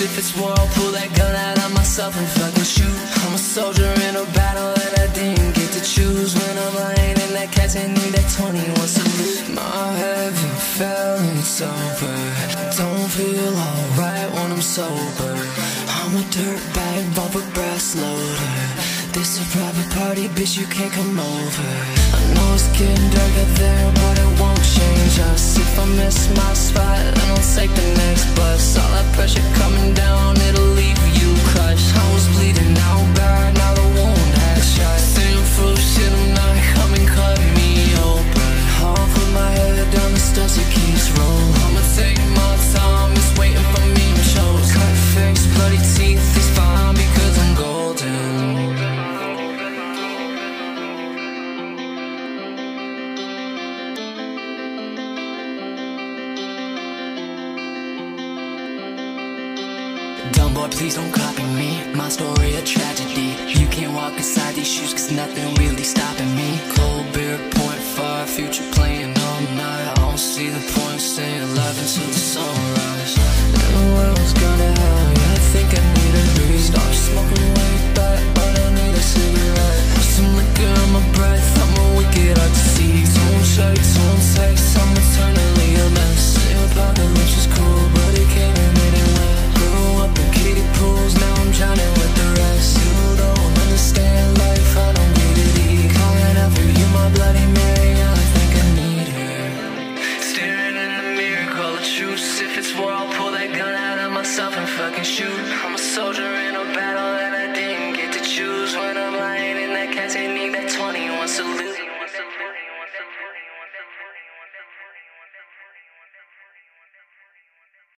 If it's war, I'll pull that gun out of myself and fucking shoot. I'm a soldier in a battle.